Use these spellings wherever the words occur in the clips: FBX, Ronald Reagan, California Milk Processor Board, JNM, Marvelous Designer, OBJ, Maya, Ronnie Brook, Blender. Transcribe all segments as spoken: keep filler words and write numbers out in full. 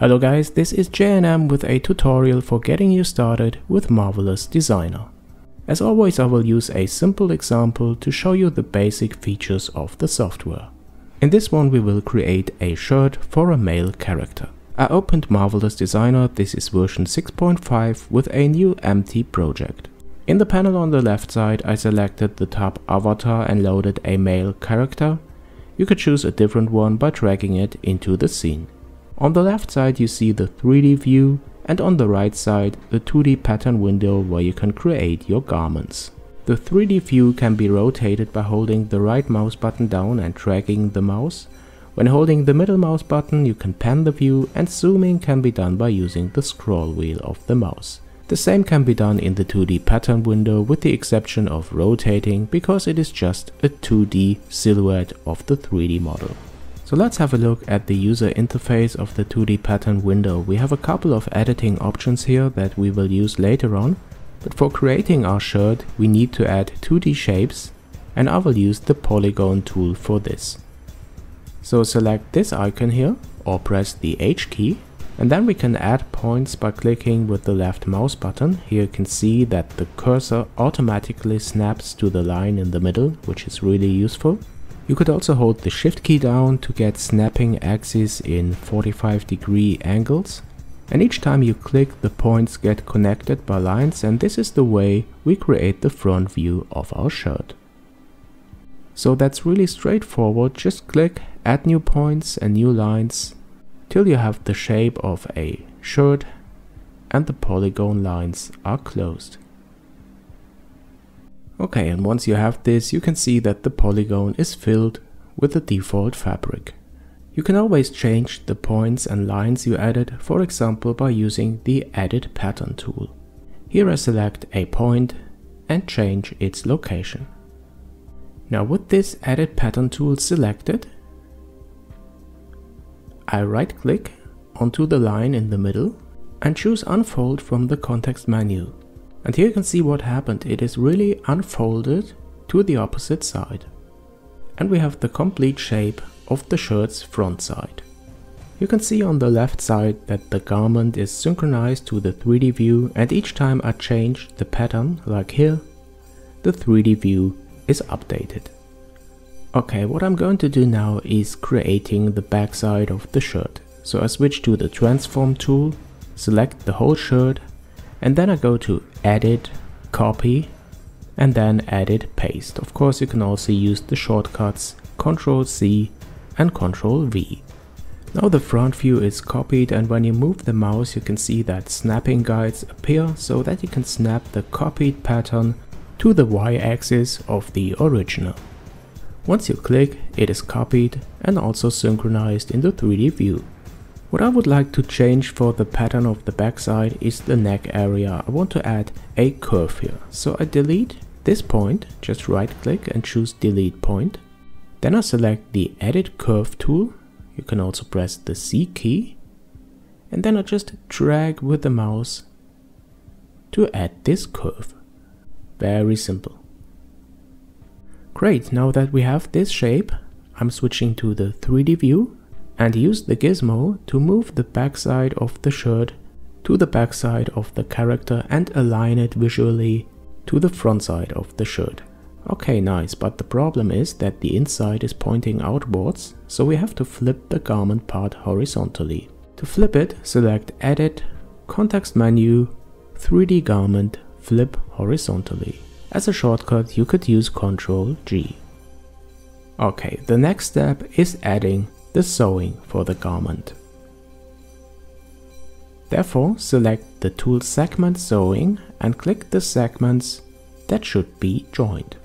Hello guys, this is J N M with a tutorial for getting you started with Marvelous Designer. As always, I will use a simple example to show you the basic features of the software. In this one we will create a shirt for a male character. I opened Marvelous Designer, this is version six point five with a new empty project. In the panel on the left side I selected the tab Avatar and loaded a male character. You could choose a different one by dragging it into the scene. On the left side you see the three D view and on the right side the two D pattern window where you can create your garments. The three D view can be rotated by holding the right mouse button down and dragging the mouse. When holding the middle mouse button you can pan the view, and zooming can be done by using the scroll wheel of the mouse. The same can be done in the two D pattern window with the exception of rotating because it is just a two D silhouette of the three D model. So let's have a look at the user interface of the two D pattern window. We have a couple of editing options here that we will use later on, but for creating our shirt we need to add two D shapes, and I will use the polygon tool for this. So select this icon here or press the H key, and then we can add points by clicking with the left mouse button. Here you can see that the cursor automatically snaps to the line in the middle, which is really useful. You could also hold the shift key down to get snapping axes in forty-five degree angles, and each time you click the points get connected by lines, and this is the way we create the front view of our shirt. So that's really straightforward, just click add new points and new lines till you have the shape of a shirt and the polygon lines are closed. Okay, and once you have this, you can see that the polygon is filled with the default fabric. You can always change the points and lines you added, for example by using the Edit Pattern tool. Here I select a point and change its location. Now with this Edit Pattern tool selected, I right click onto the line in the middle and choose Unfold from the context menu. And here you can see what happened, it is really unfolded to the opposite side. And we have the complete shape of the shirt's front side. You can see on the left side that the garment is synchronized to the three D view, and each time I change the pattern, like here, the three D view is updated. Okay, what I'm going to do now is creating the back side of the shirt. So I switch to the Transform tool, select the whole shirt, and then I go to Edit, Copy, and then Edit, Paste. Of course you can also use the shortcuts control C and control V. Now the front view is copied, and when you move the mouse you can see that snapping guides appear so that you can snap the copied pattern to the y-axis of the original. Once you click, it is copied and also synchronized in the three D view. What I would like to change for the pattern of the backside is the neck area. I want to add a curve here. So I delete this point, just right click and choose delete point. Then I select the edit curve tool. You can also press the C key. And then I just drag with the mouse to add this curve. Very simple. Great, now that we have this shape, I'm switching to the three D view and use the gizmo to move the backside of the shirt to the backside of the character and align it visually to the front side of the shirt. Okay, nice, but the problem is that the inside is pointing outwards, so we have to flip the garment part horizontally. To flip it, select Edit, Context Menu, three D Garment, Flip Horizontally. As a shortcut, you could use control G. Okay, the next step is adding the sewing for the garment. Therefore, select the tool Segment Sewing and click the segments that should be joined.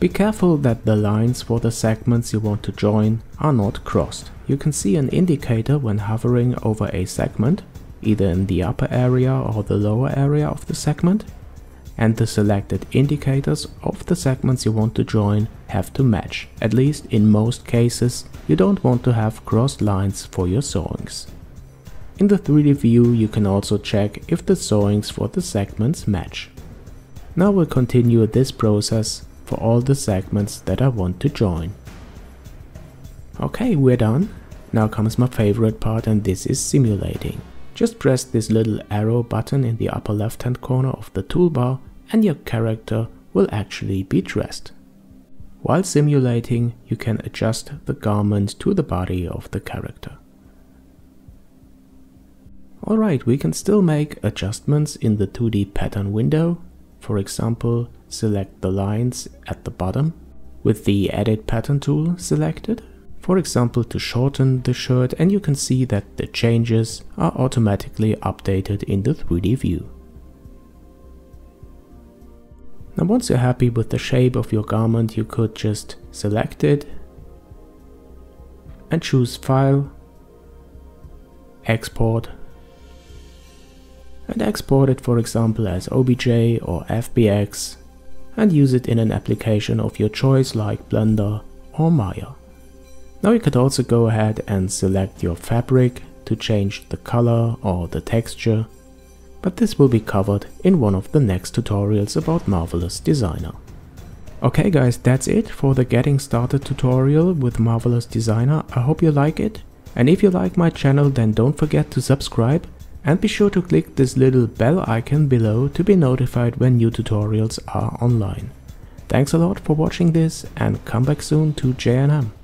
Be careful that the lines for the segments you want to join are not crossed. You can see an indicator when hovering over a segment, either in the upper area or the lower area of the segment, and the selected indicators of the segments you want to join have to match. At least in most cases, you don't want to have crossed lines for your sewings. In the three D view, you can also check if the sewings for the segments match. Now we'll continue this process for all the segments that I want to join. Okay, we're done. Now comes my favorite part, and this is simulating. Just press this little arrow button in the upper left hand corner of the toolbar and your character will actually be dressed. While simulating, you can adjust the garment to the body of the character. Alright, we can still make adjustments in the two D pattern window. For example, select the lines at the bottom with the Edit Pattern tool selected. For example, to shorten the shirt, and you can see that the changes are automatically updated in the three D view. Now once you're happy with the shape of your garment, you could just select it and choose File, Export, and export it, for example, as O B J or F B X, and use it in an application of your choice like Blender or Maya. Now you could also go ahead and select your fabric to change the color or the texture, but this will be covered in one of the next tutorials about Marvelous Designer. Okay guys, that's it for the Getting Started tutorial with Marvelous Designer. I hope you like it, and if you like my channel, then don't forget to subscribe and be sure to click this little bell icon below to be notified when new tutorials are online. Thanks a lot for watching this, and come back soon to J N M.